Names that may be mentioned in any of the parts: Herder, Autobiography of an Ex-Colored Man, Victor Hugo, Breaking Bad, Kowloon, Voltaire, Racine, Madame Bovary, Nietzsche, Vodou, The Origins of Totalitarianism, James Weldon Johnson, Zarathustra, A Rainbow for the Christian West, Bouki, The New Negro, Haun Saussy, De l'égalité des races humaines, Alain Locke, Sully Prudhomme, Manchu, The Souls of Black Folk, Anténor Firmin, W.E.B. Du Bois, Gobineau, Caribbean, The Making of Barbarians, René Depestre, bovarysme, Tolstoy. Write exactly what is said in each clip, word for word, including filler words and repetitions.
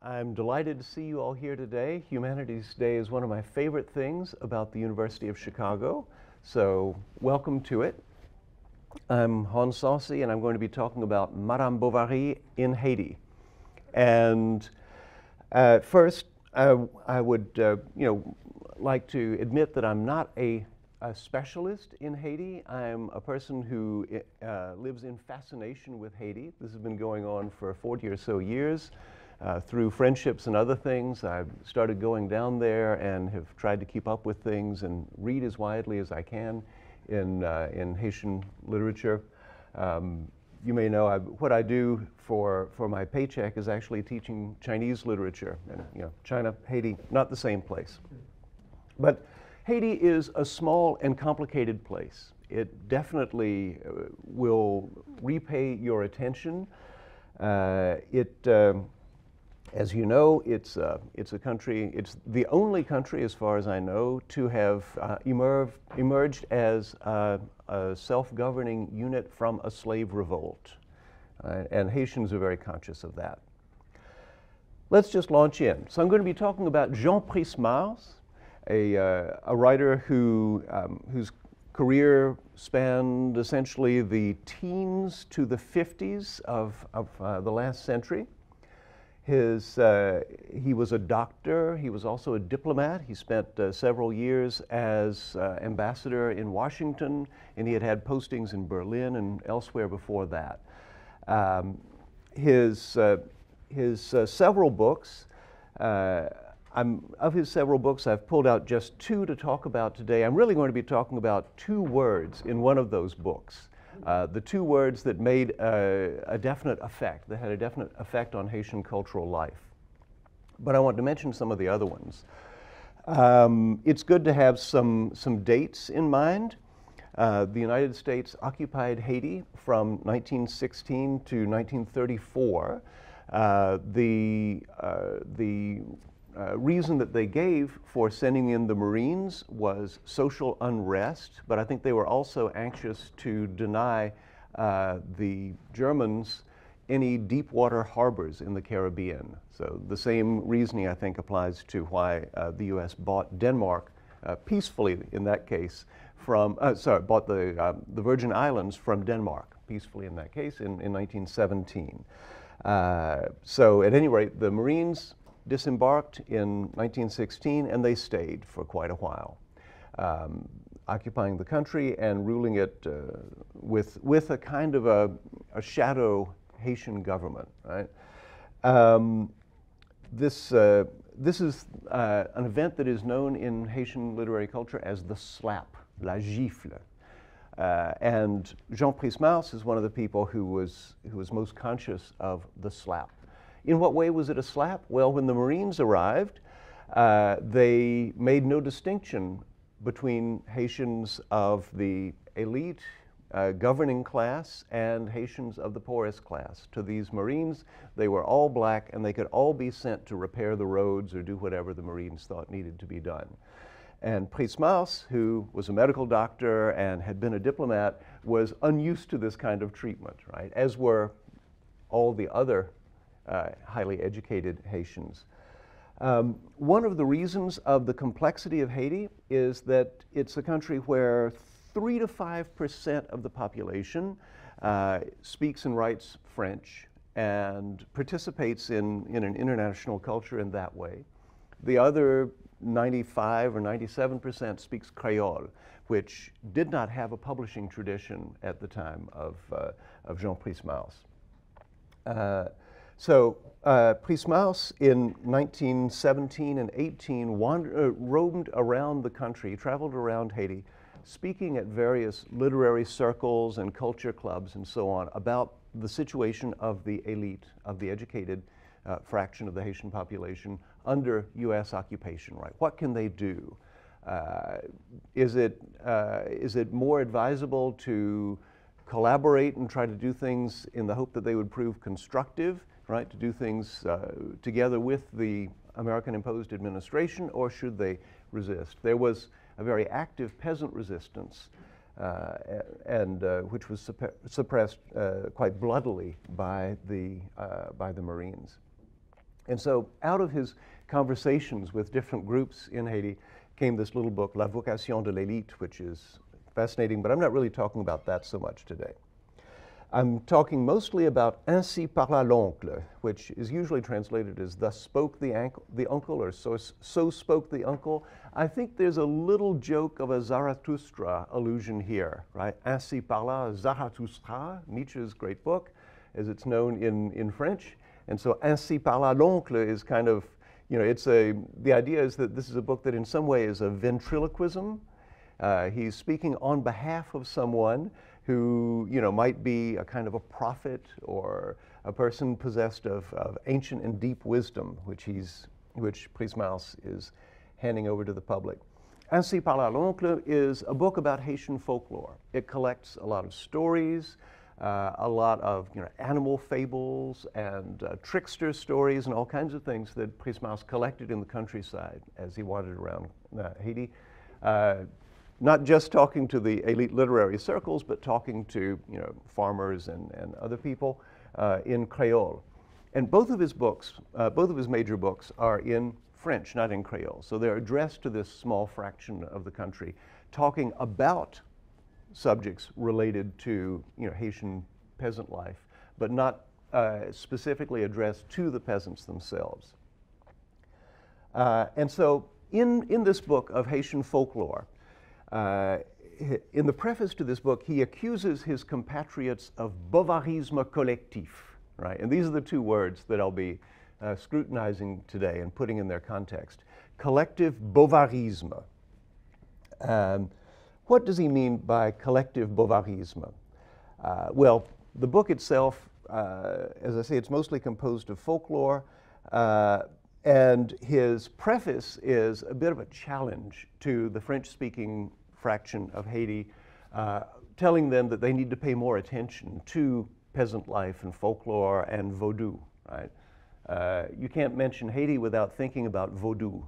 I'm delighted to see you all here today. Humanities Day is one of my favorite things about the University of Chicago, so welcome to it. I'm Haun Saussy, and I'm going to be talking about Madame Bovary in Haiti. And uh, first, uh, I would uh, you know, like to admit that I'm not a, a specialist in Haiti. I'm a person who uh, lives in fascination with Haiti. This has been going on for forty or so years. Uh, through friendships and other things, I've started going down there and have tried to keep up with things and read as widely as I can in, uh, in Haitian literature. Um, you may know I, what I do for, for my paycheck is actually teaching Chinese literature. And you know, China, Haiti, not the same place. But Haiti is a small and complicated place. It definitely uh, will repay your attention. Uh, it, um, as you know, it's, uh, it's a country, it's the only country, as far as I know, to have uh, emerged, emerged as a, a self-governing unit from a slave revolt. Uh, and Haitians are very conscious of that. Let's just launch in. So I'm going to be talking about Jean Price-Mars, a, uh, a writer who, um, whose career spanned essentially the teens to the fifties of, of uh, the last century. His, uh, he was a doctor, he was also a diplomat. He spent uh, several years as uh, ambassador in Washington, and he had had postings in Berlin and elsewhere before that. Um, his uh, his uh, several books, uh, I'm, of his several books, I've pulled out just two to talk about today. I'm really going to be talking about two words in one of those books. Uh, the two words that made uh, a definite effect, that had a definite effect on Haitian cultural life. But I want to mention some of the other ones. Um, it's good to have some, some dates in mind. Uh, the United States occupied Haiti from nineteen sixteen to nineteen thirty-four. Uh, the uh, the Uh, reason that they gave for sending in the Marines was social unrest, but I think they were also anxious to deny uh, the Germans any deep water harbors in the Caribbean. So the same reasoning, I think, applies to why uh, the U S bought Denmark uh, peacefully in that case from, uh, sorry, bought the, uh, the Virgin Islands from Denmark peacefully in that case in, in nineteen seventeen. Uh, so at any rate, the Marines disembarked in nineteen sixteen, and they stayed for quite a while, um, occupying the country and ruling it uh, with, with a kind of a, a shadow Haitian government, right? Um, this, uh, this is uh, an event that is known in Haitian literary culture as the slap, la gifle. Uh, and Jean Price-Mars is one of the people who was, who was most conscious of the slap. In what way was it a slap? Well, when the Marines arrived, uh, they made no distinction between Haitians of the elite uh, governing class and Haitians of the poorest class. To these Marines, they were all black, and they could all be sent to repair the roads or do whatever the Marines thought needed to be done. And Price-Mars, who was a medical doctor and had been a diplomat, was unused to this kind of treatment, right? As were all the other Uh, highly educated Haitians. Um, one of the reasons of the complexity of Haiti is that it's a country where three to five percent of the population uh, speaks and writes French and participates in, in an international culture in that way. The other ninety-five or ninety-seven percent speaks Creole, which did not have a publishing tradition at the time of, uh, of Jean Price-Mars. Uh, So uh, Price-Mars in nineteen seventeen and eighteen wander, uh, roamed around the country, traveled around Haiti, speaking at various literary circles and culture clubs and so on about the situation of the elite, of the educated uh, fraction of the Haitian population under U S occupation, right? What can they do? Uh, is it, uh, is it more advisable to collaborate and try to do things in the hope that they would prove constructive, right, to do things uh, together with the American-imposed administration, or should they resist? There was a very active peasant resistance, uh, and uh, which was supp suppressed uh, quite bloodily by the, uh, by the Marines. And so out of his conversations with different groups in Haiti came this little book, La Vocation de l'Elite, which is fascinating, but I'm not really talking about that so much today. I'm talking mostly about Ainsi parla l'oncle, which is usually translated as Thus Spoke the, uncle, the Uncle or so, so Spoke the Uncle. I think there's a little joke of a Zarathustra allusion here, right? Ainsi parla Zarathustra, Nietzsche's great book, as it's known in, in French. And so Ainsi parla l'oncle is kind of, you know, it's a, the idea is that this is a book that in some way is a ventriloquism. Uh, he's speaking on behalf of someone who, you know, might be a kind of a prophet or a person possessed of, of ancient and deep wisdom, which he's, which Price-Mars is handing over to the public. Ainsi parla l'oncle is a book about Haitian folklore. It collects a lot of stories, uh, a lot of, you know, animal fables and uh, trickster stories and all kinds of things that Price-Mars collected in the countryside as he wandered around uh, Haiti. Uh, Not just talking to the elite literary circles, but talking to, you know, farmers and, and other people uh, in Creole. And both of his books, uh, both of his major books are in French, not in Creole. So they're addressed to this small fraction of the country, talking about subjects related to, you know, Haitian peasant life, but not uh, specifically addressed to the peasants themselves. Uh, and so in, in this book of Haitian folklore, Uh, in the preface to this book, he accuses his compatriots of bovarisme collectif, right? And these are the two words that I'll be uh, scrutinizing today and putting in their context. Collective bovarisme. Um, what does he mean by collective bovarisme? Uh, well, the book itself, uh, as I say, it's mostly composed of folklore. Uh, And his preface is a bit of a challenge to the French-speaking fraction of Haiti, uh, telling them that they need to pay more attention to peasant life and folklore and Vodou, right? Uh, you can't mention Haiti without thinking about Vodou,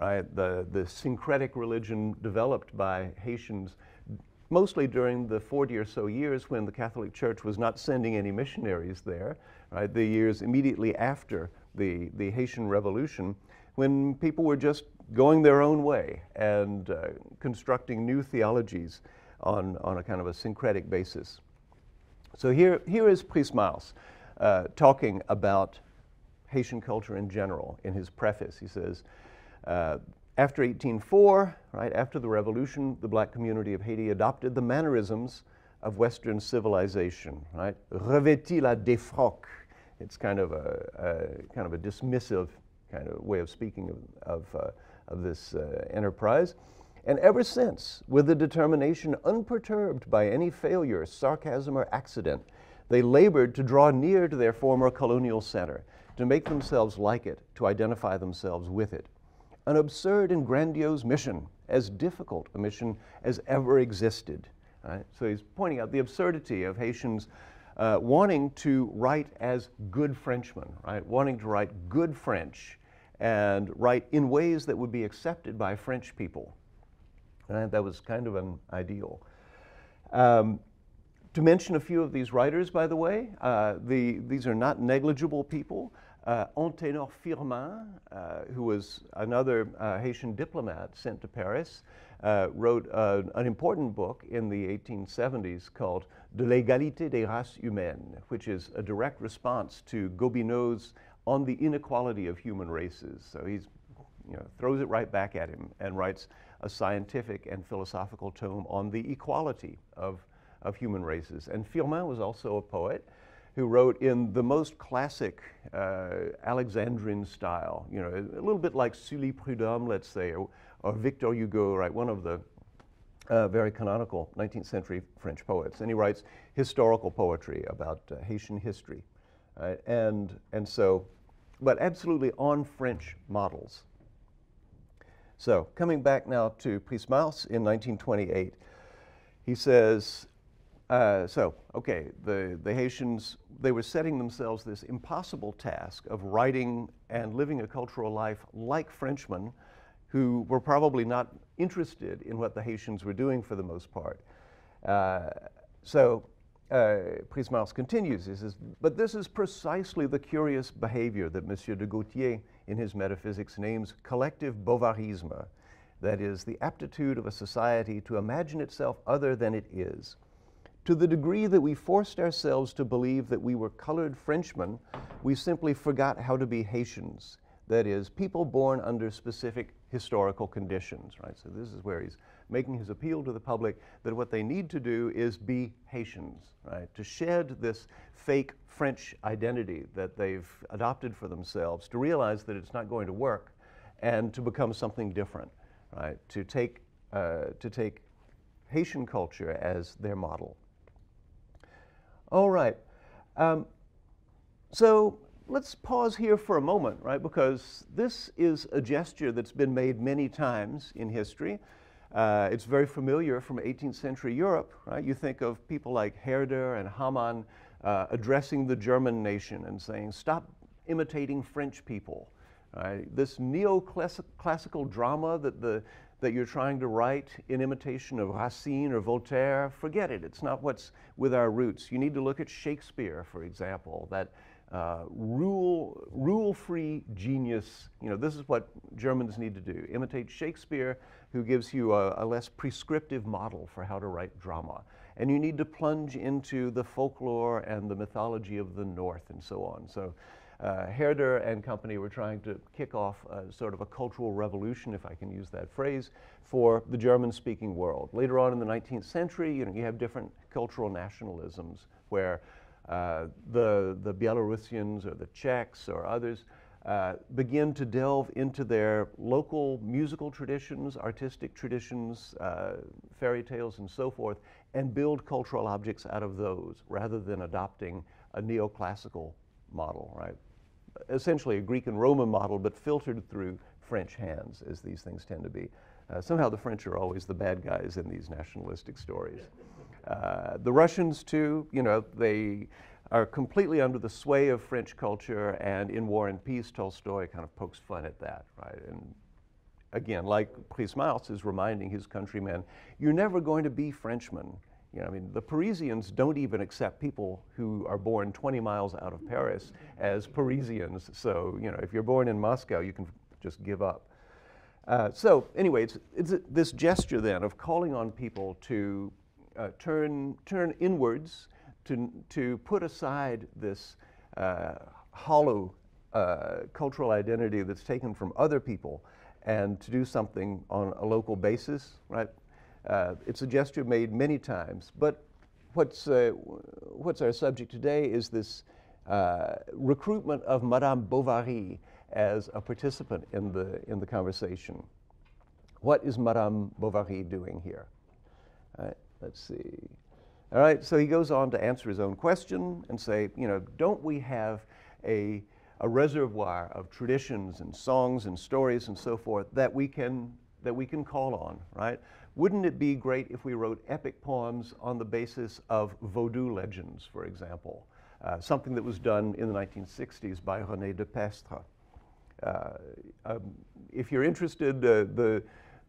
right? The, the syncretic religion developed by Haitians mostly during the forty or so years when the Catholic Church was not sending any missionaries there, right? The years immediately after The, the Haitian Revolution, when people were just going their own way and uh, constructing new theologies on, on a kind of a syncretic basis. So here, here is Price-Mars uh, talking about Haitian culture in general in his preface. He says, uh, after eighteen oh four, right, after the revolution, the black community of Haiti adopted the mannerisms of Western civilization, right? Revêtit la défroque. It's kind of a, a kind of a dismissive kind of way of speaking of of, uh, of this uh, enterprise, and ever since, with a determination unperturbed by any failure, sarcasm, or accident, they labored to draw near to their former colonial center, to make themselves like it, to identify themselves with it. An absurd and grandiose mission, as difficult a mission as ever existed. Right? So he's pointing out the absurdity of Haitians Uh, wanting to write as good Frenchmen, right? Wanting to write good French and write in ways that would be accepted by French people. And that was kind of an ideal. Um, to mention a few of these writers, by the way, uh, the, these are not negligible people. Uh, Anténor Firmin, uh, who was another uh, Haitian diplomat sent to Paris, Uh, wrote uh, an important book in the eighteen seventies called De l'égalité des races humaines, which is a direct response to Gobineau's On the Inequality of Human Races. So he's, you know, throws it right back at him and writes a scientific and philosophical tome on the equality of, of human races. And Firmin was also a poet who wrote in the most classic uh, Alexandrine style, you know, a little bit like Sully Prudhomme, let's say, or, or Victor Hugo, right, one of the uh, very canonical nineteenth century French poets. And he writes historical poetry about uh, Haitian history. Right? And, and so, but absolutely on French models. So coming back now to Price-Mars in nineteen twenty-eight, he says, Uh, so, okay, the, the Haitians, they were setting themselves this impossible task of writing and living a cultural life like Frenchmen who were probably not interested in what the Haitians were doing for the most part. Uh, so Uh, Price-Mars continues, he says, but this is precisely the curious behavior that Monsieur de Gaultier in his metaphysics names collective bovarisme, that is, the aptitude of a society to imagine itself other than it is. To the degree that we forced ourselves to believe that we were colored Frenchmen, we simply forgot how to be Haitians, that is, people born under specific historical conditions, right? So this is where he's making his appeal to the public that what they need to do is be Haitians, right? To shed this fake French identity that they've adopted for themselves, to realize that it's not going to work, and to become something different, right? To take, uh, to take Haitian culture as their model. All right, um, so let's pause here for a moment, right? Because this is a gesture that's been made many times in history. Uh, it's very familiar from eighteenth century Europe, right? You think of people like Herder and Hamann uh, addressing the German nation and saying, stop imitating French people. Right? This neoclassical drama that, the, that you're trying to write in imitation of Racine or Voltaire, forget it. It's not what's with our roots. You need to look at Shakespeare, for example, that Uh, rule, rule-free genius. You know, this is what Germans need to do. Imitate Shakespeare, who gives you a, a less prescriptive model for how to write drama. And you need to plunge into the folklore and the mythology of the North and so on. So uh, Herder and company were trying to kick off a, sort of a cultural revolution, if I can use that phrase, for the German-speaking world. Later on in the nineteenth century, you know, you have different cultural nationalisms where Uh, the, the Belarusians or the Czechs or others uh, begin to delve into their local musical traditions, artistic traditions, uh, fairy tales and so forth, and build cultural objects out of those rather than adopting a neoclassical model, right? Essentially a Greek and Roman model, but filtered through French hands, as these things tend to be. Uh, somehow the French are always the bad guys in these nationalistic stories. Uh, the Russians, too, you know, they are completely under the sway of French culture, and in War and Peace, Tolstoy kind of pokes fun at that, right? And again, like Price-Mars is reminding his countrymen, you're never going to be Frenchmen. You know, I mean, the Parisians don't even accept people who are born twenty miles out of Paris as Parisians. So, you know, if you're born in Moscow, you can just give up. Uh, so, anyway, it's, it's this gesture, then, of calling on people to Uh, turn, turn inwards, to, to put aside this uh, hollow uh, cultural identity that's taken from other people and to do something on a local basis, right? Uh, it's a gesture made many times, but what's, uh, what's our subject today is this uh, recruitment of Madame Bovary as a participant in the, in the conversation. What is Madame Bovary doing here? Uh, Let's see. All right, so he goes on to answer his own question and say, you know, don't we have a, a reservoir of traditions and songs and stories and so forth that we can, that we can call on, right? Wouldn't it be great if we wrote epic poems on the basis of Vodou legends, for example, uh, something that was done in the nineteen sixties by René Depestre. Uh, um, if you're interested, uh, the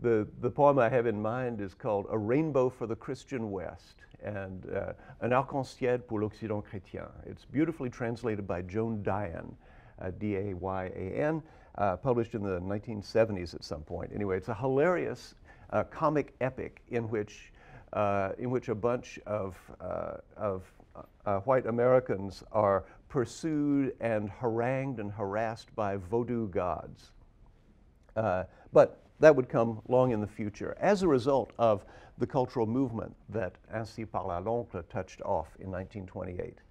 The, the poem I have in mind is called A Rainbow for the Christian West and uh, Un arc-en-ciel pour l'Occident chrétien. It's beautifully translated by Joan Dian, uh, D A Y A N, uh, published in the nineteen seventies at some point. Anyway, it's a hilarious uh, comic epic in which, uh, in which a bunch of, uh, of uh, white Americans are pursued and harangued and harassed by Vodou gods. Uh, but that would come long in the future as a result of the cultural movement that Ainsi parla l'oncle touched off in nineteen twenty-eight.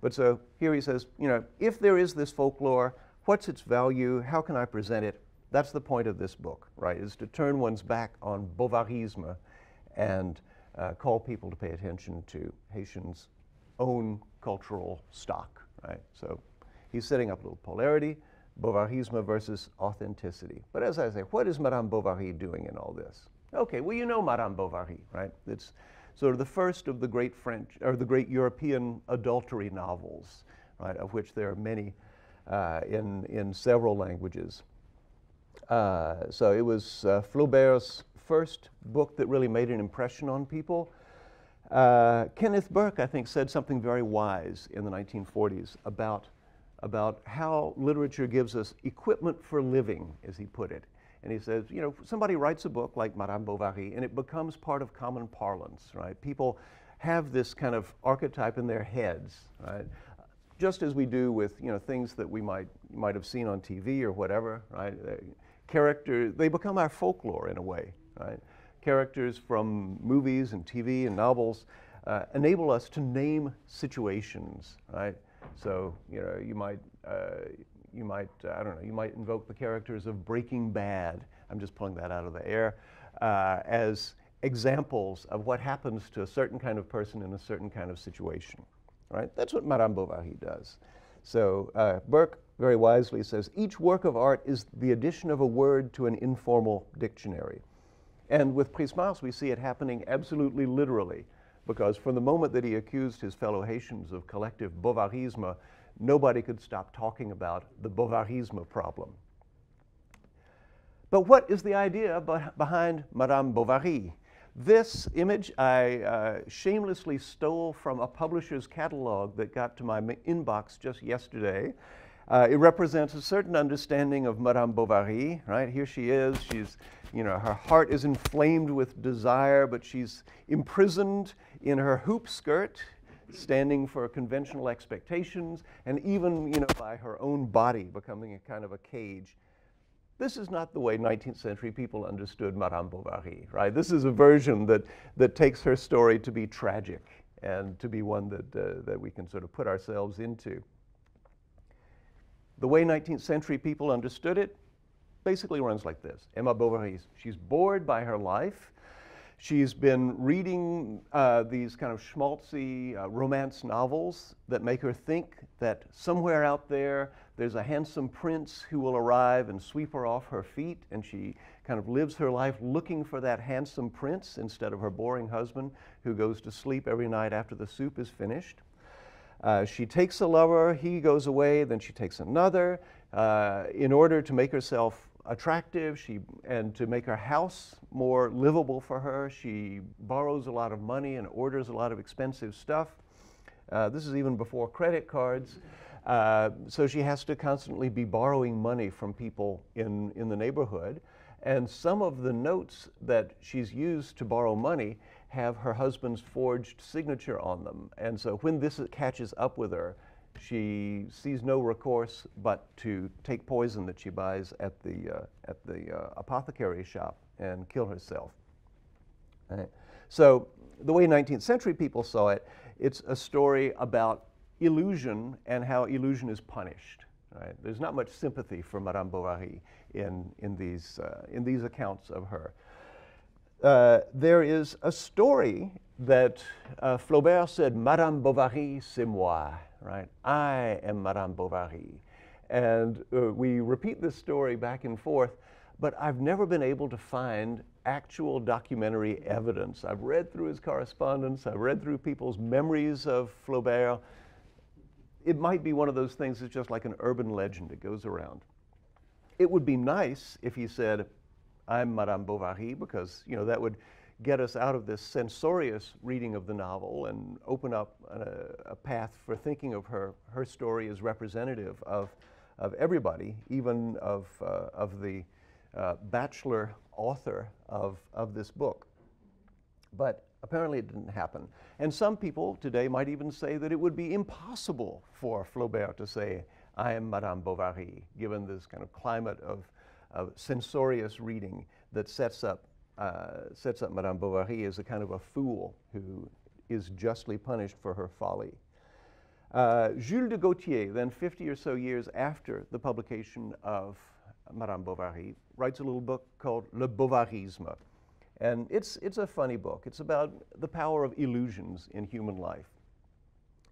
But so here he says, you know, if there is this folklore, what's its value? How can I present it? That's the point of this book, right, is to turn one's back on bovarisme and uh, call people to pay attention to Haitians' own cultural stock, right? So he's setting up a little polarity. Bovarisme versus authenticity. But as I say, what is Madame Bovary doing in all this? Okay, well, you know Madame Bovary, right? It's sort of the first of the great French, or the great European adultery novels, right, of which there are many uh, in, in several languages. Uh, so it was uh, Flaubert's first book that really made an impression on people. Uh, Kenneth Burke, I think, said something very wise in the nineteen forties about, about how literature gives us equipment for living, as he put it. And he says, you know, somebody writes a book like Madame Bovary, and it becomes part of common parlance, right? People have this kind of archetype in their heads, right? Just as we do with, you know, things that we might, might have seen on T V or whatever, right? Uh, characters, they become our folklore in a way, right? Characters from movies and T V and novels uh, enable us to name situations, right? So, you know, you might, uh, you might, uh, I don't know, you might invoke the characters of Breaking Bad, I'm just pulling that out of the air, uh, as examples of what happens to a certain kind of person in a certain kind of situation, right? That's what Madame Bovary does. So uh, Burke very wisely says, each work of art is the addition of a word to an informal dictionary. And with Price-Mars, we see it happening absolutely literally, because from the moment that he accused his fellow Haitians of collective bovarisme, nobody could stop talking about the bovarisme problem. But what is the idea behind Madame Bovary? This image I uh, shamelessly stole from a publisher's catalog that got to my inbox just yesterday. Uh, it represents a certain understanding of Madame Bovary, right? Here she is, she's, you know, her heart is inflamed with desire, but she's imprisoned in her hoop skirt, standing for conventional expectations, and even, you know, by her own body becoming a kind of a cage. This is not the way nineteenth century people understood Madame Bovary, right? This is a version that, that takes her story to be tragic and to be one that, uh, that we can sort of put ourselves into. The way nineteenth century people understood it basically runs like this. Emma Bovary, she's bored by her life. She's been reading uh, these kind of schmaltzy uh, romance novels that make her think that somewhere out there there's a handsome prince who will arrive and sweep her off her feet, and she kind of lives her life looking for that handsome prince instead of her boring husband who goes to sleep every night after the soup is finished. Uh, she takes a lover, he goes away, then she takes another. Uh, in order to make herself attractive she, and to make her house more livable for her, she borrows a lot of money and orders a lot of expensive stuff. Uh, this is even before credit cards. Uh, so she has to constantly be borrowing money from people in, in the neighborhood. And some of the notes that she's used to borrow money have her husband's forged signature on them. And so when this catches up with her, she sees no recourse but to take poison that she buys at the, uh, at the uh, apothecary shop and kill herself. Right. So the way nineteenth century people saw it, it's a story about illusion and how illusion is punished. Right. There's not much sympathy for Madame Bovary in, in, these, uh, in these accounts of her. Uh, there is a story that uh, Flaubert said, Madame Bovary, c'est moi, right? I am Madame Bovary. And uh, we repeat this story back and forth, but I've never been able to find actual documentary evidence. I've read through his correspondence, I've read through people's memories of Flaubert. It might be one of those things that's just like an urban legend that goes around. It would be nice if he said, I'm Madame Bovary, because, you know, that would get us out of this censorious reading of the novel and open up a, a path for thinking of her, her story as representative of, of everybody, even of, uh, of the uh, bachelor author of, of this book. But apparently it didn't happen. And some people today might even say that it would be impossible for Flaubert to say, I am Madame Bovary, given this kind of climate of of censorious reading that sets up, uh, sets up Madame Bovary as a kind of a fool who is justly punished for her folly. Uh, Jules de Gaultier, then fifty or so years after the publication of Madame Bovary, writes a little book called Le Bovarisme. And it's, it's a funny book. It's about the power of illusions in human life.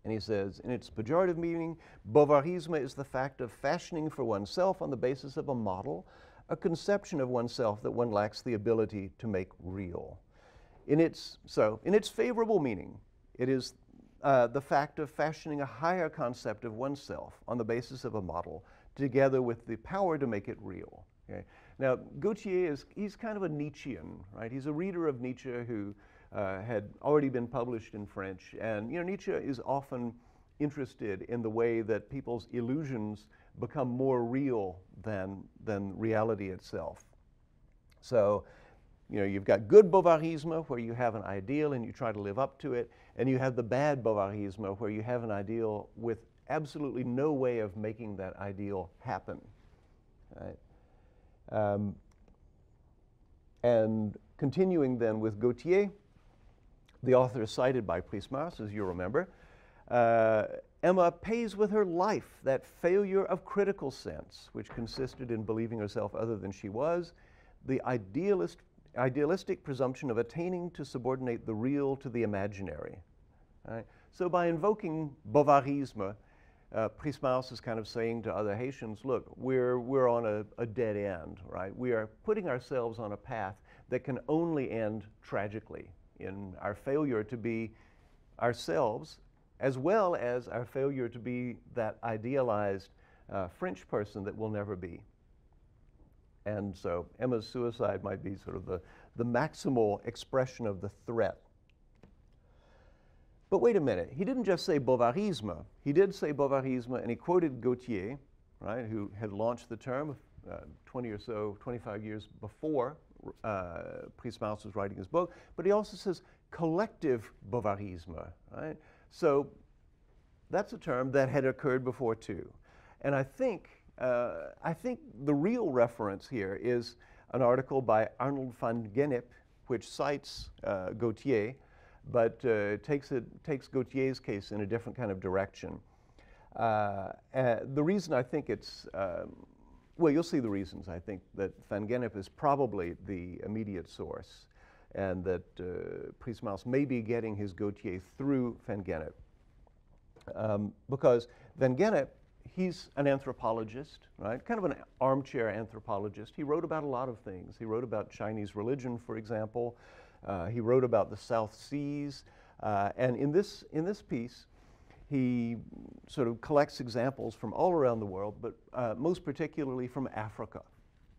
And he says, in its pejorative meaning, bovarisme is the fact of fashioning for oneself on the basis of a model, a conception of oneself that one lacks the ability to make real. In its, so, in its favorable meaning, it is uh, the fact of fashioning a higher concept of oneself on the basis of a model, together with the power to make it real. Okay? Now, Gautier is, he's kind of a Nietzschean, right? He's a reader of Nietzsche who uh, had already been published in French. And you know, Nietzsche is often interested in the way that people's illusions become more real than, than reality itself. So, you know, you've got good bovarisme, where you have an ideal and you try to live up to it, and you have the bad bovarisme, where you have an ideal with absolutely no way of making that ideal happen. Right? Um, and continuing then with Gaultier, the author cited by Price-Mars, as you remember, uh, Emma pays with her life that failure of critical sense, which consisted in believing herself other than she was, the idealist, idealistic presumption of attaining to subordinate the real to the imaginary. Right? So by invoking bovarisme, uh, Price-Mars is kind of saying to other Haitians, look, we're, we're on a, a dead end, right? We are putting ourselves on a path that can only end tragically in our failure to be ourselves, as well as our failure to be that idealized uh, French person that we'll never be. And so Emma's suicide might be sort of the, the maximal expression of the threat. But wait a minute, he didn't just say bovarisme. He did say bovarisme, and he quoted Gaultier, right, who had launched the term uh, twenty or so, twenty-five years before uh, Price-Mars was writing his book. But he also says collective bovarisme, right? So that's a term that had occurred before too. And I think, uh, I think the real reference here is an article by Arnold van Gennep, which cites uh, Gaultier, but uh, takes, it, takes Gaultier's case in a different kind of direction. Uh, uh, the reason I think it's, um, well, you'll see the reasons I think that van Gennep is probably the immediate source, and that uh, Price-Mars may be getting his Gaultier through van Gennep. Um, because van Gennep, he's an anthropologist, right? Kind of an armchair anthropologist. He wrote about a lot of things. He wrote about Chinese religion, for example. Uh, he wrote about the South Seas. Uh, and in this, in this piece, he sort of collects examples from all around the world, but uh, most particularly from Africa.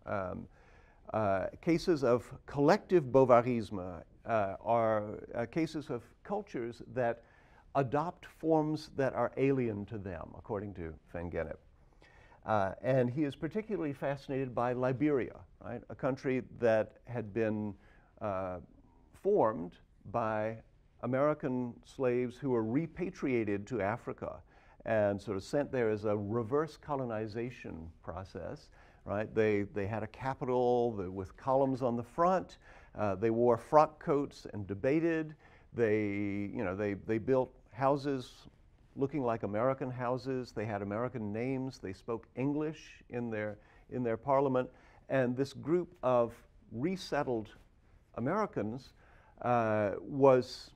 Um, Uh, cases of collective bovarisme uh, are uh, cases of cultures that adopt forms that are alien to them, according to van Gennep. Uh, and he is particularly fascinated by Liberia, right? A country that had been uh, formed by American slaves who were repatriated to Africa and sort of sent there as a reverse colonization process. Right? They, they had a capital the, with columns on the front. Uh, they wore frock coats and debated. They, you know, they, they built houses looking like American houses. They had American names. They spoke English in their, in their parliament. And this group of resettled Americans uh, was,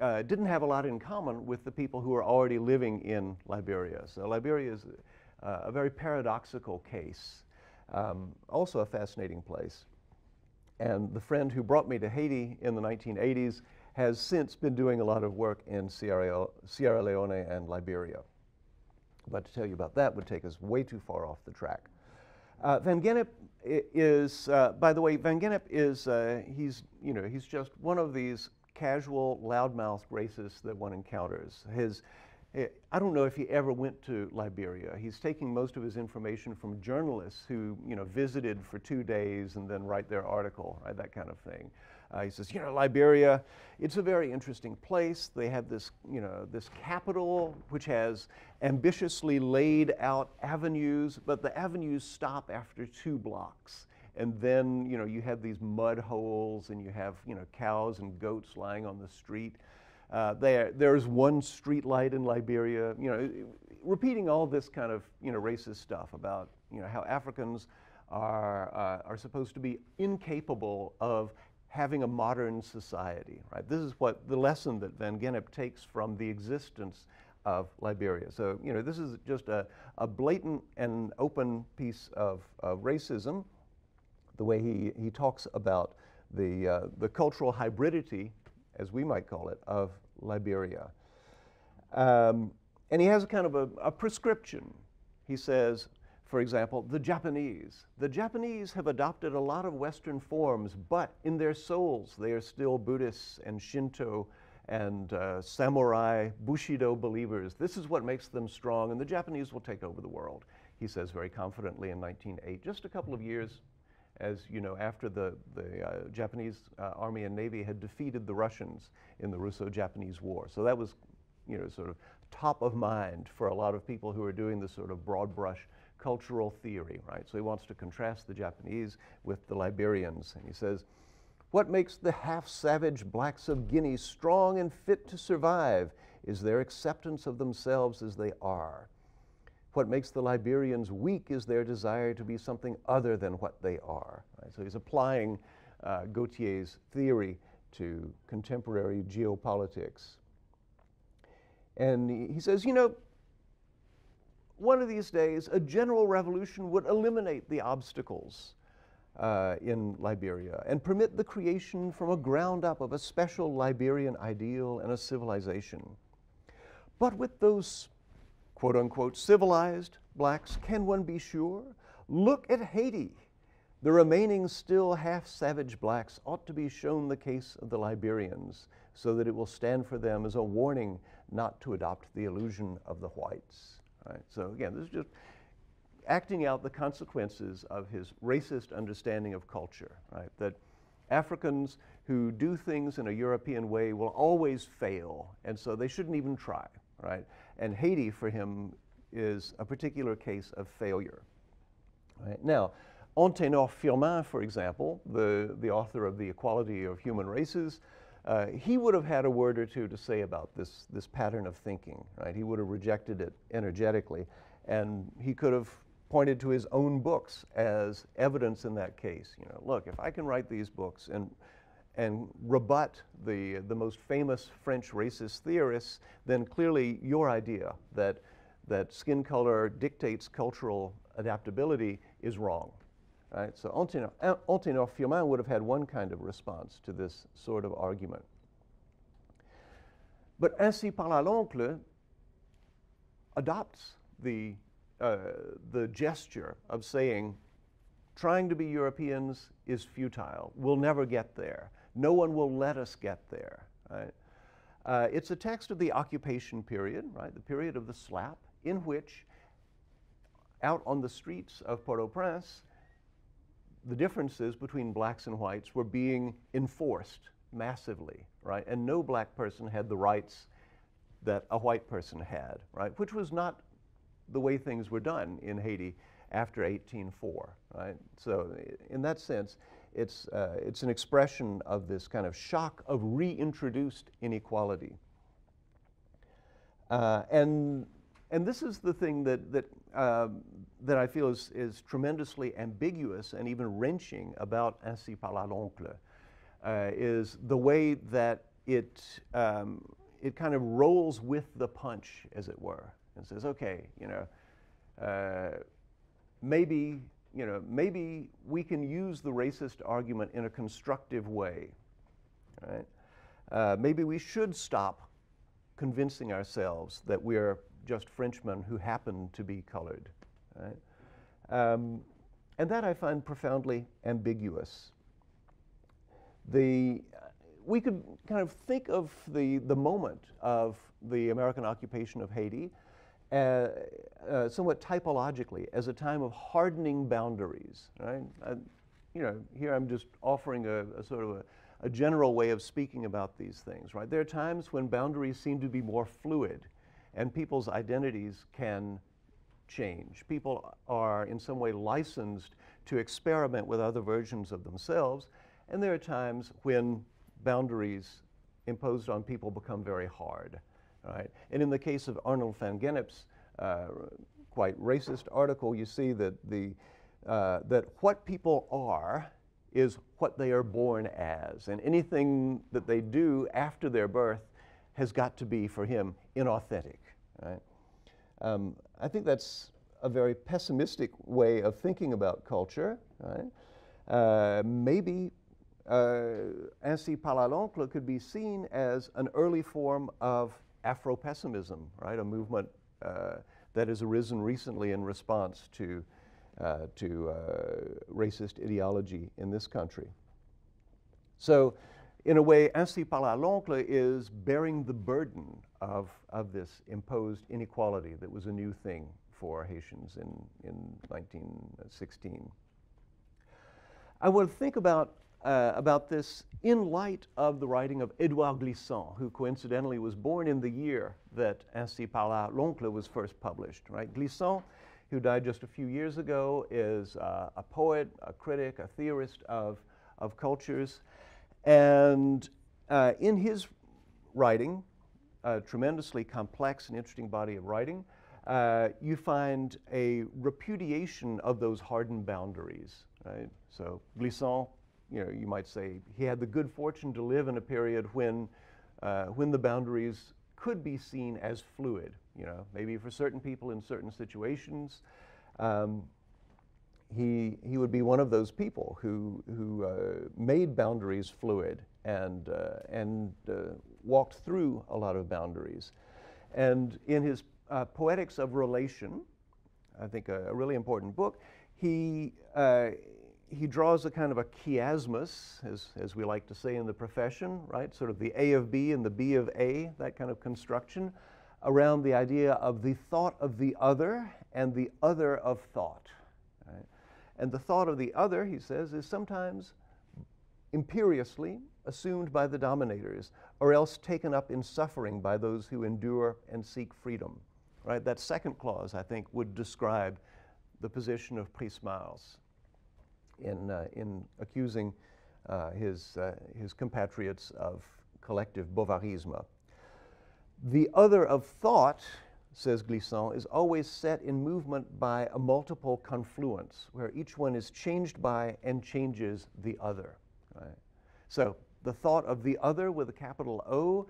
uh, didn't have a lot in common with the people who were already living in Liberia. So Liberia is a, a very paradoxical case. Um, also a fascinating place. And the friend who brought me to Haiti in the nineteen eighties has since been doing a lot of work in Sierra, Sierra Leone and Liberia. But to tell you about that would take us way too far off the track. Uh, van Gennep is, uh, by the way, van Gennep is, uh, he's, you know, he's just one of these casual, loudmouthed racists that one encounters. His I don't know if he ever went to Liberia. He's taking most of his information from journalists who, you know, visited for two days and then write their article, right, that kind of thing. Uh, he says, you know, Liberia, it's a very interesting place. They have this, you know, this capital which has ambitiously laid out avenues, but the avenues stop after two blocks. And then, you know, you have these mud holes and you have, you know, cows and goats lying on the street. Uh, there, there's one street light in Liberia, you know, repeating all this kind of, you know, racist stuff about, you know, how Africans are, uh, are supposed to be incapable of having a modern society, right? This is what the lesson that van Gennep takes from the existence of Liberia. So, you know, this is just a, a blatant and open piece of, of racism, the way he, he talks about the, uh, the cultural hybridity, as we might call it, of Liberia. Um, and he has a kind of a, a prescription. He says, For example, the Japanese. The Japanese have adopted a lot of Western forms, but in their souls, they are still Buddhists and Shinto and uh, samurai, Bushido believers. This is what makes them strong, and the Japanese will take over the world, he says very confidently in nineteen oh eight, just a couple of years, as you know, after the, the uh, Japanese uh, army and navy had defeated the Russians in the Russo-Japanese War. So that was, you know, sort of top of mind for a lot of people who are doing this sort of broad brush cultural theory, right? So he wants to contrast the Japanese with the Liberians, and he says, what makes the half-savage blacks of Guinea strong and fit to survive is their acceptance of themselves as they are. What makes the Liberians weak is their desire to be something other than what they are. Right? So he's applying uh, Gaultier's theory to contemporary geopolitics. And he, he says, you know, one of these days, a general revolution would eliminate the obstacles uh, in Liberia and permit the creation from a ground up of a special Liberian ideal and a civilization. But with those quote-unquote civilized blacks, can one be sure? Look at Haiti. The remaining still half-savage blacks ought to be shown the case of the Liberians so that it will stand for them as a warning not to adopt the illusion of the whites. Right? So again, this is just acting out the consequences of his racist understanding of culture, right? That Africans who do things in a European way will always fail, and so they shouldn't even try, right? And Haiti, for him, is a particular case of failure. Right? Now, Anténor Firmin, for example, the, the author of The Equality of Human Races, uh, he would have had a word or two to say about this, this pattern of thinking. Right? He would have rejected it energetically, and he could have pointed to his own books as evidence in that case. You know, look, if I can write these books and and rebut the, the most famous French racist theorists, then clearly your idea that, that skin color dictates cultural adaptability is wrong, right? So Anténor Firmin would have had one kind of response to this sort of argument. But Ainsi parla l'oncle adopts the, uh, the gesture of saying, trying to be Europeans is futile. We'll never get there. No one will let us get there. Right? Uh, it's a text of the occupation period, right? The period of the slap, in which, out on the streets of Port-au-Prince, the differences between blacks and whites were being enforced massively, right? And no black person had the rights that a white person had, right? Which was not the way things were done in Haiti after eighteen oh four, right? So in that sense, It's, uh, it's an expression of this kind of shock of reintroduced inequality. Uh, and, and this is the thing that, that, uh, that I feel is, is tremendously ambiguous and even wrenching about Ainsi parla l'oncle, uh, is the way that it, um, it kind of rolls with the punch, as it were, and says, okay, you know, uh, maybe You know, maybe we can use the racist argument in a constructive way, right? Uh, maybe we should stop convincing ourselves that we're just Frenchmen who happen to be colored, right? Um, and that I find profoundly ambiguous. The, uh, we could kind of think of the, the moment of the American occupation of Haiti Uh, uh, somewhat typologically as a time of hardening boundaries, right? I, you know, here I'm just offering a, a sort of a, a general way of speaking about these things, right? There are times when boundaries seem to be more fluid and people's identities can change. People are in some way licensed to experiment with other versions of themselves, and there are times when boundaries imposed on people become very hard. Right. And in the case of Arnold van Gennep's uh, quite racist article, you see that, the, uh, that what people are is what they are born as, and anything that they do after their birth has got to be, for him, inauthentic. Right? Um, I think that's a very pessimistic way of thinking about culture. Right? Uh, maybe Ainsi parla l'oncle could be seen as an early form of Afro-pessimism, right? A movement uh, that has arisen recently in response to uh, to uh, racist ideology in this country. So in a way, ainsi parla l'oncle is bearing the burden of, of this imposed inequality that was a new thing for Haitians in, in nineteen sixteen. I want to think about, uh, about this in light of the writing of Édouard Glissant, who coincidentally was born in the year that Ainsi parla l'oncle was first published, right? Glissant, who died just a few years ago, is uh, a poet, a critic, a theorist of, of cultures. And uh, in his writing, a tremendously complex and interesting body of writing, uh, you find a repudiation of those hardened boundaries, right? So Glissant, you know, you might say he had the good fortune to live in a period when, uh, when the boundaries could be seen as fluid, you know, maybe for certain people in certain situations. Um, He, he would be one of those people who, who uh, made boundaries fluid and, uh, and uh, walked through a lot of boundaries. And in his uh, Poetics of Relation, I think a, a really important book, he, uh, he draws a kind of a chiasmus, as, as we like to say in the profession, right? Sort of the A of B and the B of A, that kind of construction, around the idea of the thought of the other and the other of thought. Right? And the thought of the other, he says, is sometimes imperiously assumed by the dominators, or else taken up in suffering by those who endure and seek freedom. Right? That second clause, I think, would describe the position of Price-Mars in, uh, in accusing uh, his, uh, his compatriots of collective bovarisme. The other of thought, says Glissant, is always set in movement by a multiple confluence, where each one is changed by and changes the other. Right? So the thought of the other with a capital O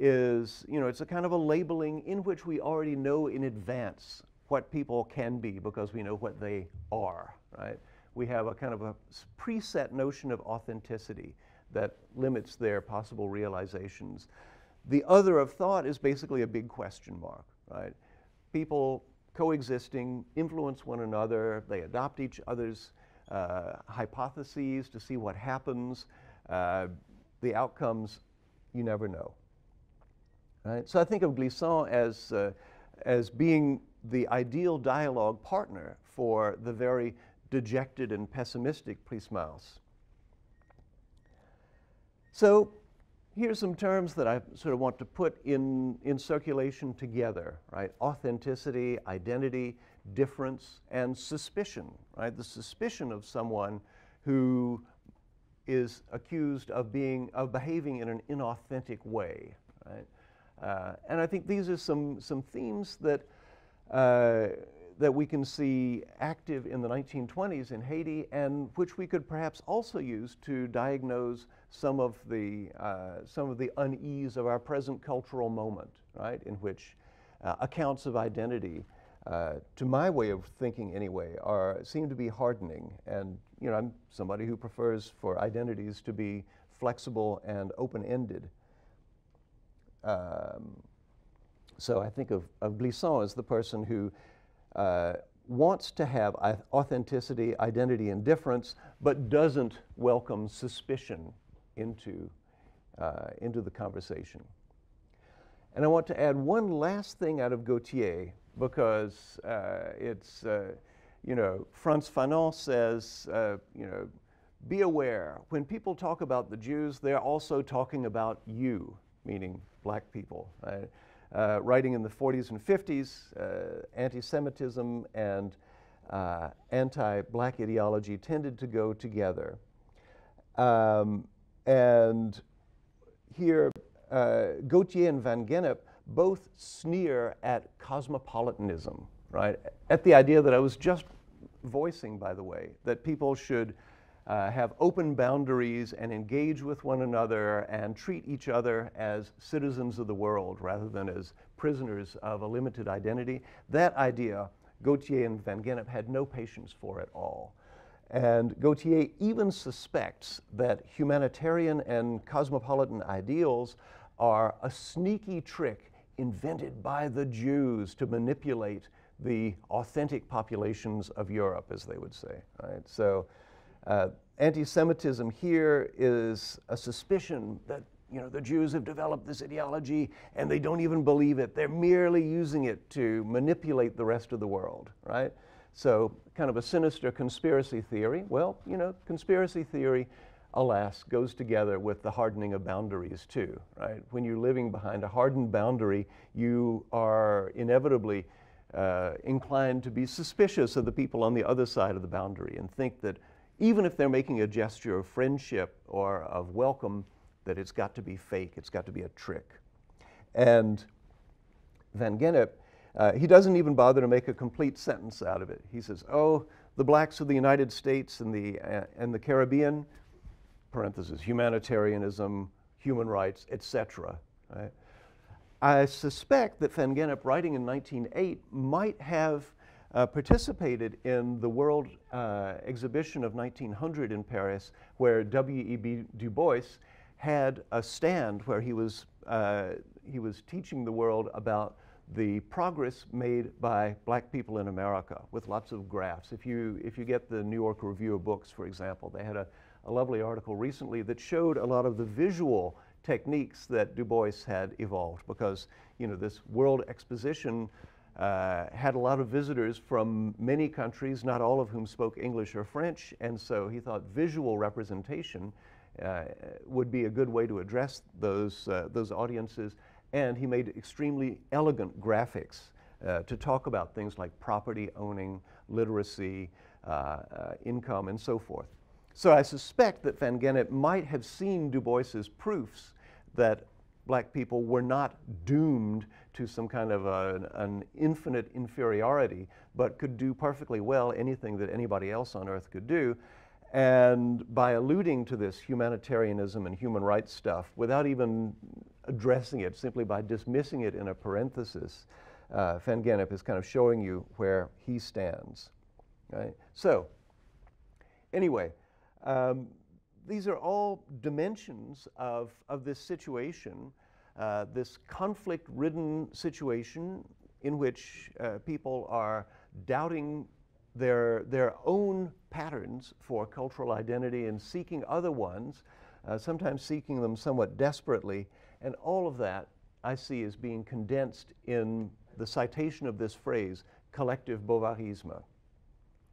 is, you know, it's a kind of a labeling in which we already know in advance what people can be because we know what they are. Right? We have a kind of a preset notion of authenticity that limits their possible realizations. The other of thought is basically a big question mark. Right? People coexisting influence one another, they adopt each other's uh, hypotheses to see what happens. Uh, the outcomes, you never know. Right? So I think of Glissant as, uh, as being the ideal dialogue partner for the very dejected and pessimistic Price-Mars. So here's some terms that I sort of want to put in, in circulation together, right? Authenticity, identity, difference, and suspicion, right? The suspicion of someone who is accused of being, of behaving in an inauthentic way, right? Uh, and I think these are some, some themes that, uh, that we can see active in the nineteen twenties in Haiti, and which we could perhaps also use to diagnose some of the, uh, some of the unease of our present cultural moment, right, in which uh, accounts of identity, uh, to my way of thinking anyway, are, seem to be hardening. And, you know, I'm somebody who prefers for identities to be flexible and open-ended. Um, so I think of, of Glissant as the person who Uh, wants to have authenticity, identity, and difference, but doesn't welcome suspicion into, uh, into the conversation. And I want to add one last thing out of Gaultier, because uh, it's, uh, you know, Frantz Fanon says, uh, you know, be aware, when people talk about the Jews, they're also talking about you, meaning black people, right? Uh, writing in the forties and fifties, uh, anti-Semitism and uh, anti-black ideology tended to go together. Um, and here, uh, Gaultier and van Gennep both sneer at cosmopolitanism, right? At the idea that I was just voicing, by the way, that people should Uh, have open boundaries and engage with one another and treat each other as citizens of the world rather than as prisoners of a limited identity. That idea, Gaultier and van Gennep had no patience for at all. And Gaultier even suspects that humanitarian and cosmopolitan ideals are a sneaky trick invented by the Jews to manipulate the authentic populations of Europe, as they would say, right? So uh, anti-Semitism here is a suspicion that, you know, the Jews have developed this ideology and they don't even believe it. They're merely using it to manipulate the rest of the world, right? So kind of a sinister conspiracy theory. Well, you know, conspiracy theory, alas, goes together with the hardening of boundaries too, right? When you're living behind a hardened boundary, you are inevitably uh, inclined to be suspicious of the people on the other side of the boundary and think that even if they're making a gesture of friendship or of welcome, that it's got to be fake, it's got to be a trick. And Van Gennep, uh, he doesn't even bother to make a complete sentence out of it. He says, oh, the blacks of the United States and the, uh, and the Caribbean, parenthesis, humanitarianism, human rights, et cetera. Right? I suspect that Van Gennep, writing in nineteen oh eight, might have uh, participated in the World uh, Exhibition of nineteen hundred in Paris, where W E B Du Bois had a stand where he was, uh, he was teaching the world about the progress made by black people in America with lots of graphs. If you, if you get the New York Review of Books, for example, they had a, a lovely article recently that showed a lot of the visual techniques that Du Bois had evolved, because, you know, this World Exposition uh, had a lot of visitors from many countries, not all of whom spoke English or French, and so he thought visual representation Uh, would be a good way to address those, uh, those audiences. And he made extremely elegant graphics uh, to talk about things like property owning, literacy, uh, uh, income, and so forth. So I suspect that Van Gennep might have seen Du Bois's proofs that black people were not doomed to some kind of a, an infinite inferiority, but could do perfectly well anything that anybody else on earth could do. And by alluding to this humanitarianism and human rights stuff, without even addressing it, simply by dismissing it in a parenthesis, uh, Van Gennep is kind of showing you where he stands. Right? So anyway, um, these are all dimensions of, of this situation, uh, this conflict-ridden situation in which uh, people are doubting Their, their own patterns for cultural identity and seeking other ones, uh, sometimes seeking them somewhat desperately. And all of that I see as being condensed in the citation of this phrase, collective bovarisme.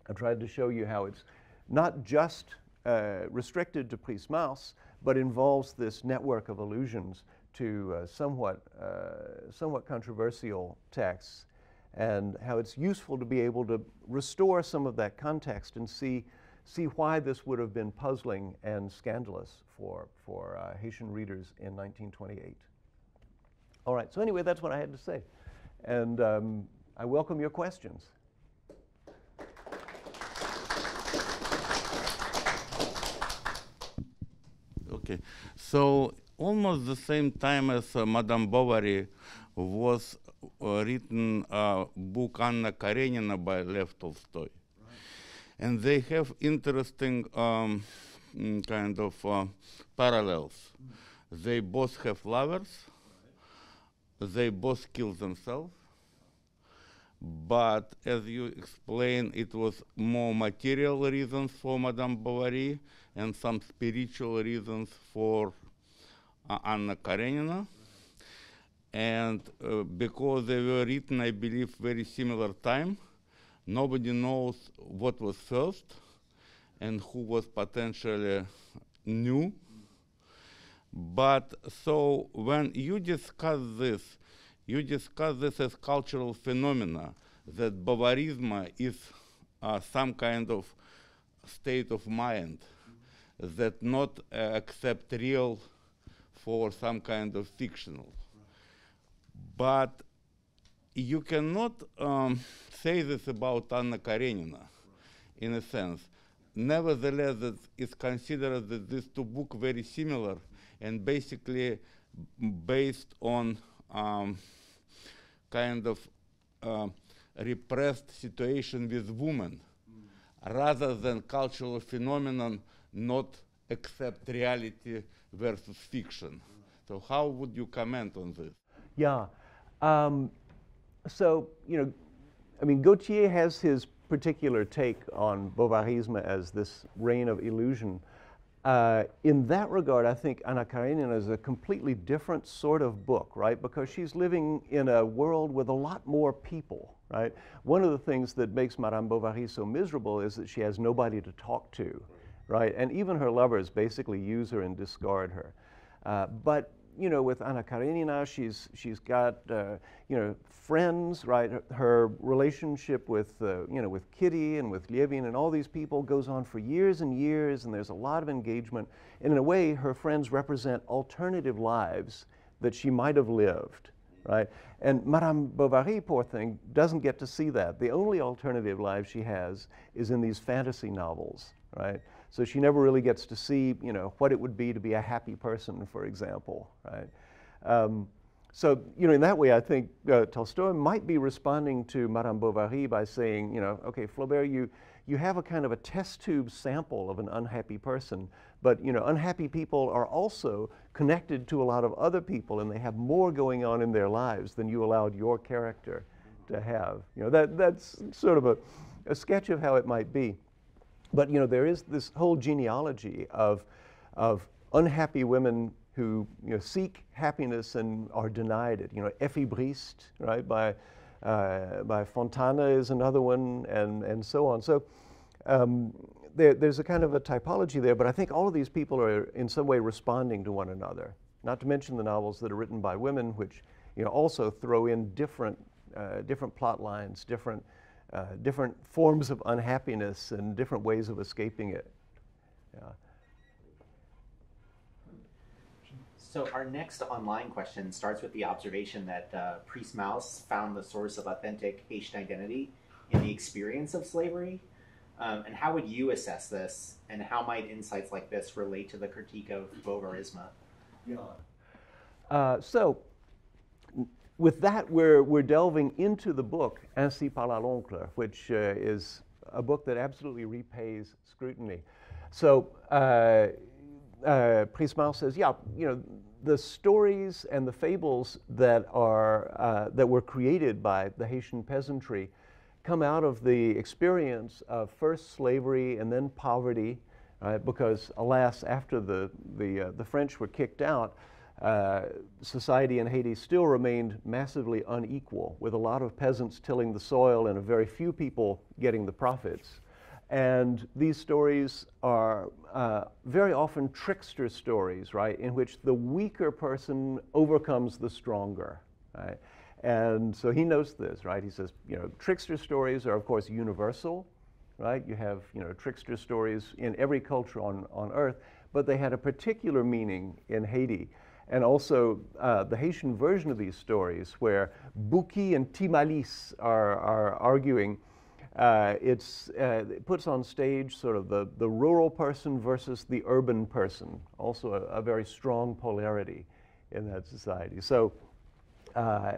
I tried to show you how it's not just uh, restricted to Price-Mars, but involves this network of allusions to uh, somewhat, uh, somewhat controversial texts, and how it's useful to be able to restore some of that context and see, see why this would have been puzzling and scandalous for, for uh, Haitian readers in nineteen twenty-eight. All right, so anyway, that's what I had to say. And um, I welcome your questions. Okay, so almost the same time as uh, Madame Bovary was Uh, written uh, book Anna Karenina by Lev Tolstoy. Right. And they have interesting um, kind of uh, parallels. Mm. They both have lovers, right. They both kill themselves, but as you explain, it was more material reasons for Madame Bovary and some spiritual reasons for uh, Anna Karenina. And uh, because they were written, I believe, very similar time, nobody knows what was first and who was potentially new. But so when you discuss this, you discuss this as cultural phenomena, that Bovarisme is uh, some kind of state of mind, mm-hmm. that not uh, accept real for some kind of fictional. But you cannot um, say this about Anna Karenina, right. in a sense. Nevertheless, it's considered that these two books very similar and basically based on um, kind of uh, repressed situation with women, mm. rather than cultural phenomenon not accept reality versus fiction. Mm. So how would you comment on this? Yeah. Um, so, you know, I mean, Gaultier has his particular take on bovarisme as this reign of illusion. Uh, in that regard, I think Anna Karenina is a completely different sort of book, right? Because she's living in a world with a lot more people, right? One of the things that makes Madame Bovary so miserable is that she has nobody to talk to, right? And even her lovers basically use her and discard her. Uh, but you know, with Anna Karenina, she's she's got uh, you know, friends, right? Her, her relationship with uh, you know, with Kitty and with Lievin and all these people goes on for years and years, and there's a lot of engagement. And in a way, her friends represent alternative lives that she might have lived, right? And Madame Bovary, poor thing, doesn't get to see that. The only alternative life she has is in these fantasy novels, right? So she never really gets to see, you know, what it would be to be a happy person, for example, right? Um, so, you know, in that way, I think uh, Tolstoy might be responding to Madame Bovary by saying, you know, okay, Flaubert, you, you have a kind of a test tube sample of an unhappy person, but, you know, unhappy people are also connected to a lot of other people, and they have more going on in their lives than you allowed your character to have. You know, that, that's sort of a, a sketch of how it might be. But you know, there is this whole genealogy of, of unhappy women who, you know, seek happiness and are denied it. You know, Effie Briest, right, by, uh, by Fontana is another one, and, and so on. So um, there, there's a kind of a typology there, but I think all of these people are in some way responding to one another, not to mention the novels that are written by women, which, you know, also throw in different, uh, different plot lines, different Uh, different forms of unhappiness and different ways of escaping it. Yeah. So our next online question starts with the observation that uh, Price-Mars found the source of authentic Haitian identity in the experience of slavery. Um, and how would you assess this, and how might insights like this relate to the critique of bovarisme? Yeah. Uh, so. With that, we're, we're delving into the book, Ainsi parla l'oncle, which uh, is a book that absolutely repays scrutiny. So uh, uh, Price-Mars says, yeah, you know, the stories and the fables that, are, uh, that were created by the Haitian peasantry come out of the experience of first slavery and then poverty, uh, because alas, after the, the, uh, the French were kicked out, Uh, society in Haiti still remained massively unequal, with a lot of peasants tilling the soil and a very few people getting the profits. And these stories are uh, very often trickster stories, right, in which the weaker person overcomes the stronger, right? And so he notes this, right? He says, you know, trickster stories are, of course, universal, right? You have, you know, trickster stories in every culture on, on earth, but they had a particular meaning in Haiti. And also uh, the Haitian version of these stories, where Bouki and Timalis are, are arguing, uh, it's, uh, it puts on stage sort of the, the rural person versus the urban person, also a, a very strong polarity in that society. So uh,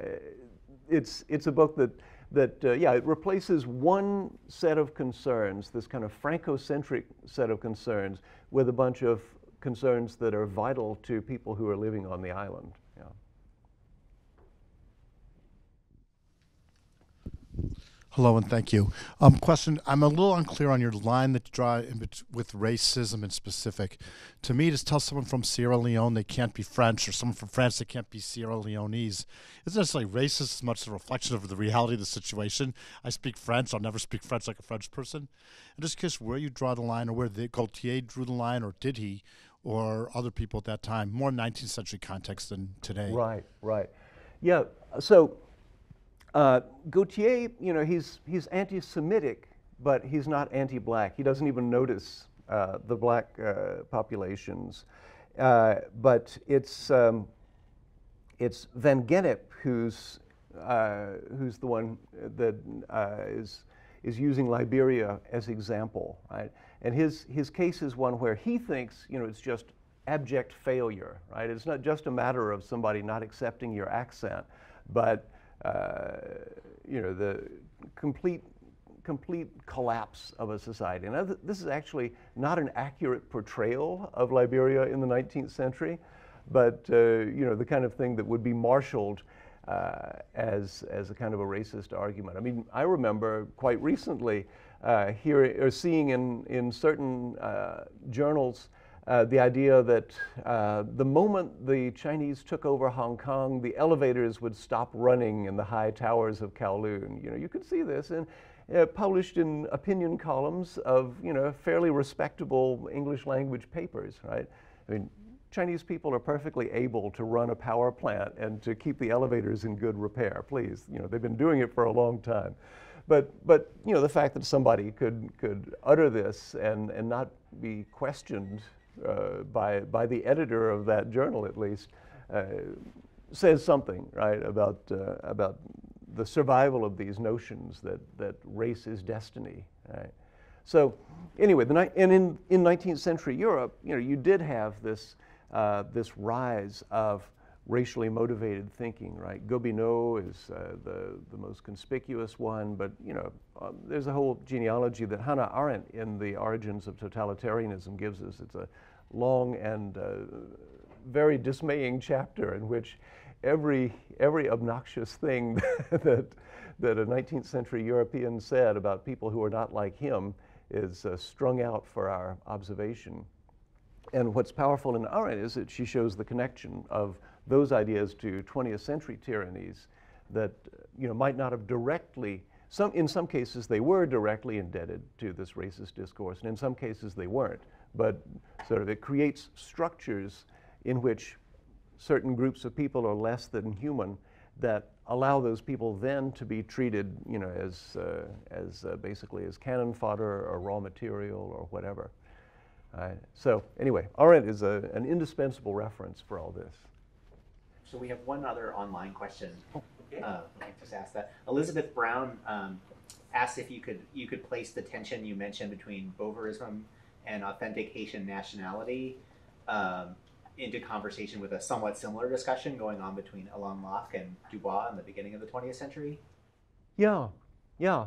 it's, it's a book that, that uh, yeah, it replaces one set of concerns, this kind of Franco-centric set of concerns, with a bunch of concerns that are vital to people who are living on the island. Yeah. Hello, and thank you. Um, question, I'm a little unclear on your line that you draw in bet with racism in specific. To me, to tell someone from Sierra Leone they can't be French, or someone from France they can't be Sierra Leonese, isn't necessarily racist as much as a reflection of the reality of the situation. I speak French, I'll never speak French like a French person. I'm just curious where you draw the line, or where the Gaultier drew the line, or did he, or other people at that time, more nineteenth century context than today. Right, right. Yeah, so, Uh, Gaultier, you know, he's, he's anti-Semitic, but he's not anti-black. He doesn't even notice uh, the black uh, populations. Uh, but it's, um, it's Van Gennep who's, uh, who's the one that uh, is, is using Liberia as example, right? And his, his case is one where he thinks, you know, it's just abject failure, right? It's not just a matter of somebody not accepting your accent, but Uh, you know, the complete, complete collapse of a society. And th this is actually not an accurate portrayal of Liberia in the nineteenth century, but, uh, you know, the kind of thing that would be marshaled uh, as, as a kind of a racist argument. I mean, I remember quite recently uh, hearing or seeing in, in certain uh, journals Uh, the idea that uh, the moment the Chinese took over Hong Kong, the elevators would stop running in the high towers of Kowloon. You know, you could see this in, uh, published in opinion columns of, you know, fairly respectable English language papers, right? I mean, Chinese people are perfectly able to run a power plant and to keep the elevators in good repair, please. You know, they've been doing it for a long time. But, but you know, the fact that somebody could, could utter this and, and not be questioned Uh, by by the editor of that journal, at least, uh, says something, right, about uh, about the survival of these notions that that race is destiny, right? So, anyway, the ni and in in nineteenth century Europe, you know, you did have this uh, this rise of racially motivated thinking, right? Gobineau is uh, the the most conspicuous one, but you know, um, there's a whole genealogy that Hannah Arendt in The Origins of Totalitarianism gives us. It's a long and uh, very dismaying chapter in which every every obnoxious thing that that a nineteenth century European said about people who are not like him is uh, strung out for our observation. And what's powerful in Arendt is that she shows the connection of those ideas to twentieth century tyrannies that, you know, might not have directly, some, in some cases they were directly indebted to this racist discourse, and in some cases they weren't, but sort of it creates structures in which certain groups of people are less than human that allow those people then to be treated, you know, as, uh, as uh, basically as cannon fodder or raw material or whatever. Uh, so anyway, Arendt is a, an indispensable reference for all this. So we have one other online question. Oh, okay. uh, I just asked that. Elizabeth Brown um, asked if you could you could place the tension you mentioned between Bovarism and authentic Haitian nationality um, into conversation with a somewhat similar discussion going on between Alain Locke and Du Bois in the beginning of the twentieth century. Yeah, yeah.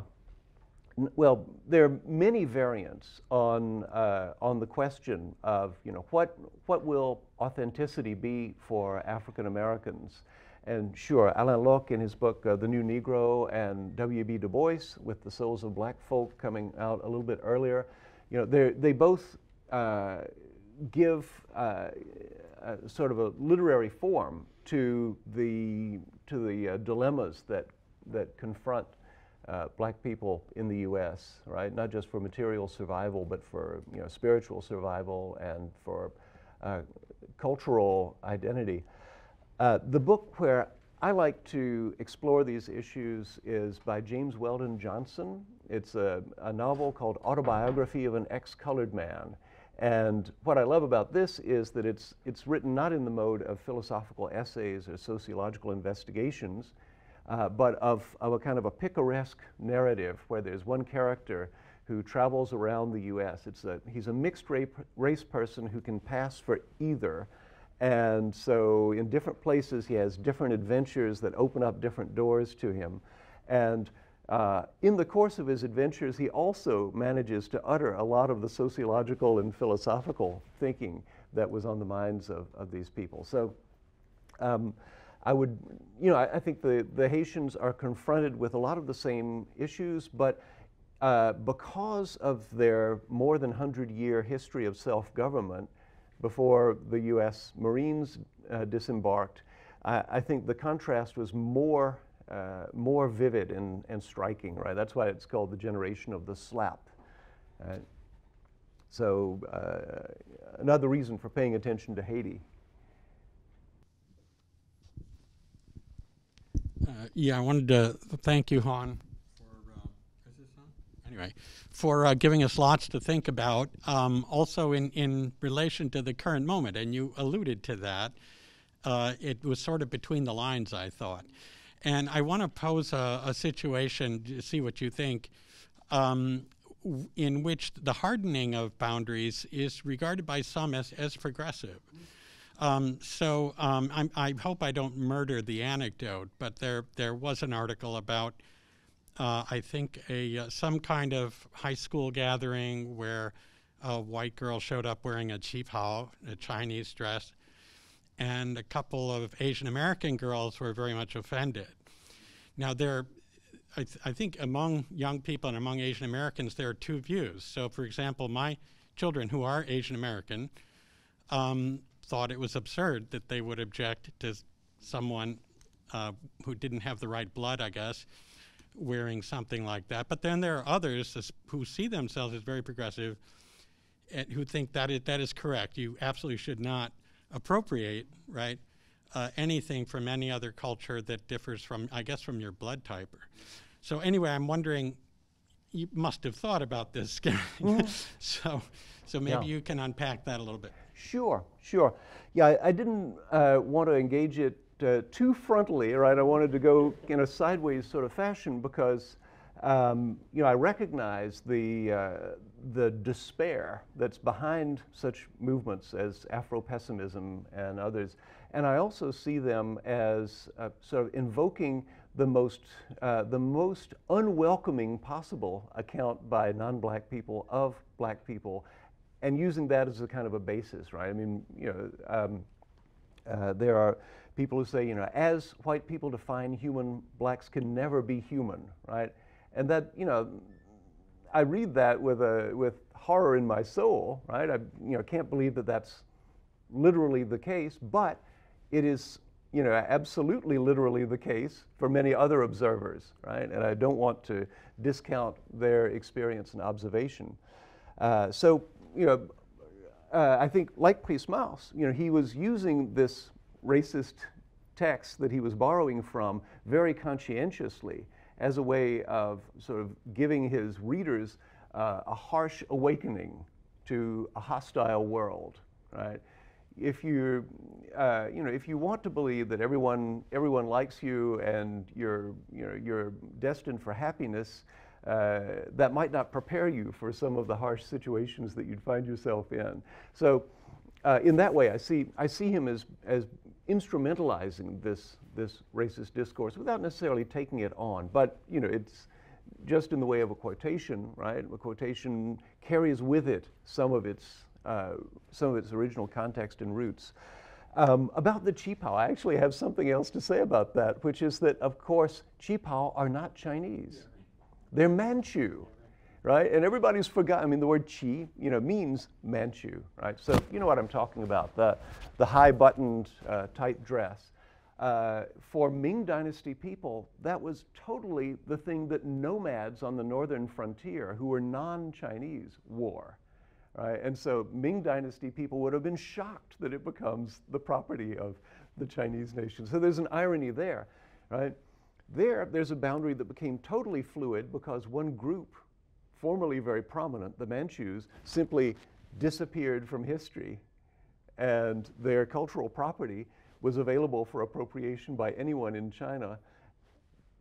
Well, there are many variants on uh, on the question of, you know, what what will authenticity be for African Americans, and sure, Alain Locke in his book uh, The New Negro and W E B Du Bois with The Souls of Black Folk coming out a little bit earlier, you know, they they both uh, give uh, a sort of a literary form to the to the uh, dilemmas that that confront Uh, black people in the U S, right? Not just for material survival, but for, you know, spiritual survival and for uh, cultural identity. Uh, the book where I like to explore these issues is by James Weldon Johnson. It's a, a novel called Autobiography of an Ex-Colored Man. And what I love about this is that it's, it's written not in the mode of philosophical essays or sociological investigations, Uh, but of, of a kind of a picaresque narrative where there's one character who travels around the U S. It's a, he's a mixed race person who can pass for either. And so in different places he has different adventures that open up different doors to him. And uh, in the course of his adventures he also manages to utter a lot of the sociological and philosophical thinking that was on the minds of, of these people. So. Um, I would, you know, I, I think the, the Haitians are confronted with a lot of the same issues, but uh, because of their more than hundred year history of self-government before the U S Marines uh, disembarked, I, I think the contrast was more, uh, more vivid and, and striking, right? That's why it's called the generation of the slap. Uh, so uh, another reason for paying attention to Haiti. Uh, yeah, I wanted to thank you, Haun, for, uh, is this on? Anyway, for uh, giving us lots to think about, um, also in, in relation to the current moment, and you alluded to that. Uh, it was sort of between the lines, I thought. And I want to pose a, a situation to see what you think, um, w in which the hardening of boundaries is regarded by some as, as progressive. Um, so um, I'm, I hope I don't murder the anecdote, but there there was an article about uh, I think a uh, some kind of high school gathering where a white girl showed up wearing a qihao, a Chinese dress, and a couple of Asian American girls were very much offended. Now, there, I, th I think among young people and among Asian Americans, there are two views. So, for example, my children who are Asian American um, thought it was absurd that they would object to someone uh, who didn't have the right blood, I guess, wearing something like that. But then there are others who see themselves as very progressive and who think that it, that is correct. You absolutely should not appropriate, right, uh, anything from any other culture that differs from, I guess, from your blood type. So anyway, I'm wondering, you must have thought about this. Mm-hmm. so, so maybe yeah. you can unpack that a little bit. Sure, sure. Yeah, I, I didn't uh, want to engage it Uh, too frontally, right? I wanted to go in a sideways sort of fashion because, um, you know, I recognize the uh, the despair that's behind such movements as Afro-pessimism and others, and I also see them as uh, sort of invoking the most uh, the most unwelcoming possible account by non-black people of black people, and using that as a kind of a basis, right? I mean, you know, um, uh, there are people who say, you know, as white people define human, blacks can never be human, right? And that, you know, I read that with a with horror in my soul, right? I, you know, can't believe that that's literally the case, but it is, you know, absolutely literally the case for many other observers, right? And I don't want to discount their experience and observation. Uh, so, you know, uh, I think, like Price-Mars, you know, he was using this racist text that he was borrowing from very conscientiously as a way of sort of giving his readers uh, a harsh awakening to a hostile world, right? If you, uh, you know, if you want to believe that everyone everyone likes you and you're you know you're destined for happiness, uh, that might not prepare you for some of the harsh situations that you'd find yourself in. So. Uh, in that way, I see I see him as as instrumentalizing this this racist discourse without necessarily taking it on. But you know, it's just in the way of a quotation, right? A quotation carries with it some of its uh, some of its original context and roots. Um, about the qipao, I actually have something else to say about that, which is that of course qipao are not Chinese; they're Manchu. Right? And everybody's forgotten, I mean, the word qi, you know, means Manchu, right? So you know what I'm talking about, the, the high-buttoned, uh, tight dress. Uh, for Ming Dynasty people, that was totally the thing that nomads on the northern frontier who were non-Chinese wore, right? And so Ming Dynasty people would have been shocked that it becomes the property of the Chinese nation. So there's an irony there, right? There, there's a boundary that became totally fluid because one group formerly very prominent, the Manchus, simply disappeared from history, and their cultural property was available for appropriation by anyone in China.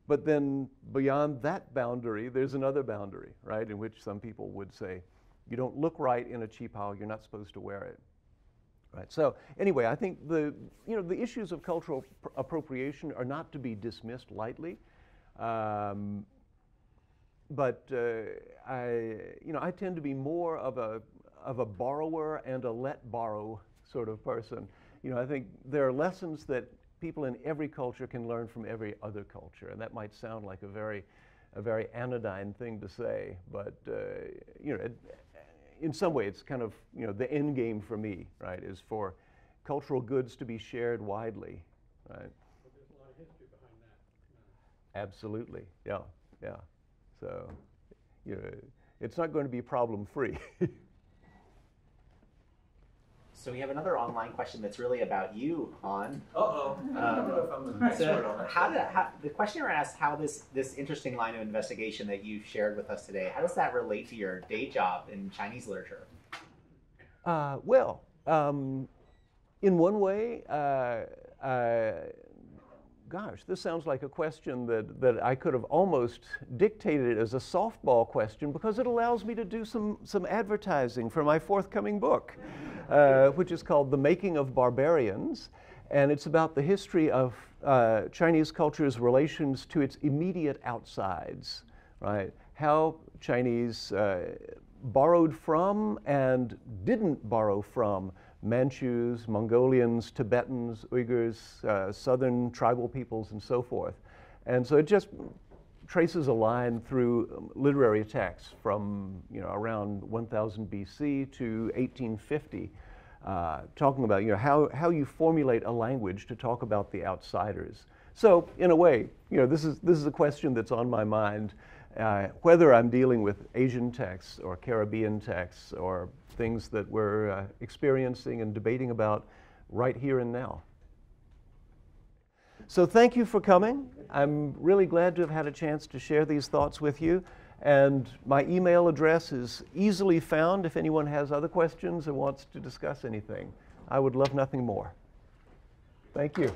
But then beyond that boundary, there's another boundary, right, in which some people would say, you don't look right in a qipao, you're not supposed to wear it. Right. So anyway, I think the, you know, the issues of cultural appropriation are not to be dismissed lightly. Um, But uh, I, you know, I tend to be more of a of a borrower and a let borrow sort of person. You know, I think there are lessons that people in every culture can learn from every other culture, and that might sound like a very, a very anodyne thing to say, but uh, you know, it, in some way, it's kind of you know the end game for me, right? Is for cultural goods to be shared widely, right? But there's a lot of history behind that. No. Absolutely, yeah, yeah. So, you know, it's not going to be problem-free. So we have another online question that's really about you, Haun. Uh-oh. Um, I don't know if I'm the next word on that. How did, how, the questioner asks how this, this interesting line of investigation that you've shared with us today, how does that relate to your day job in Chinese literature? Uh, well, um, in one way, uh, uh, gosh, this sounds like a question that, that I could have almost dictated as a softball question because it allows me to do some, some advertising for my forthcoming book, uh, which is called The Making of Barbarians, and it's about the history of uh, Chinese culture's relations to its immediate outsides, right? How Chinese uh, borrowed from and didn't borrow from Manchus, Mongolians, Tibetans, Uyghurs, uh, southern tribal peoples, and so forth. And so it just traces a line through literary texts from, you know, around one thousand B C to eighteen fifty, uh, talking about, you know, how, how you formulate a language to talk about the outsiders. So in a way, you know, this is, this is a question that's on my mind, uh, whether I'm dealing with Asian texts or Caribbean texts or things that we're uh, experiencing and debating about right here and now. So thank you for coming. I'm really glad to have had a chance to share these thoughts with you. And my email address is easily found if anyone has other questions or wants to discuss anything. I would love nothing more. Thank you.